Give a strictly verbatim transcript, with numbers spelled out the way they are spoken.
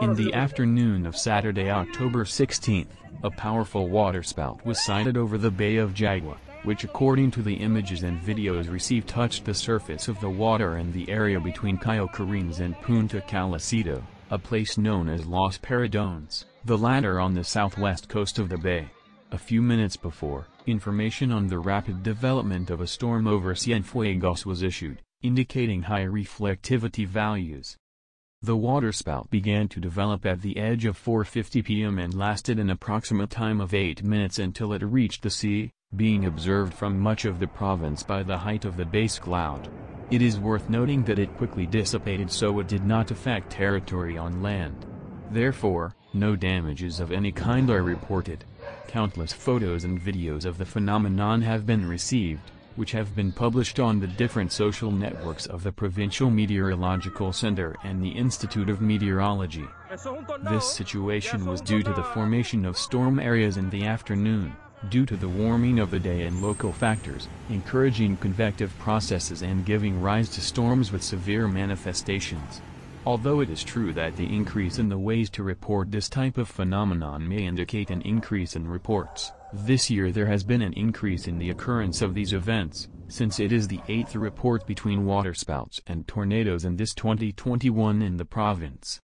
In the afternoon of Saturday, October sixteenth, a powerful waterspout was sighted over the Bay of Jagua, which according to the images and videos received touched the surface of the water in the area between Cayo Carenas and Punta Calicito, a place known as Los Paredones, the latter on the southwest coast of the bay. A few minutes before, information on the rapid development of a storm over Cienfuegos was issued, indicating high reflectivity values. The waterspout began to develop at the edge of four fifty p m and lasted an approximate time of eight minutes until it reached the sea, being observed from much of the province by the height of the base cloud. It is worth noting that it quickly dissipated, so it did not affect territory on land. Therefore, no damages of any kind are reported. Countless photos and videos of the phenomenon have been received, which have been published on the different social networks of the Provincial Meteorological Center and the Institute of Meteorology. This situation was due to the formation of storm areas in the afternoon, due to the warming of the day and local factors, encouraging convective processes and giving rise to storms with severe manifestations. Although it is true that the increase in the ways to report this type of phenomenon may indicate an increase in reports, this year there has been an increase in the occurrence of these events, since it is the eighth report between waterspouts and tornadoes in this twenty twenty-one in the province.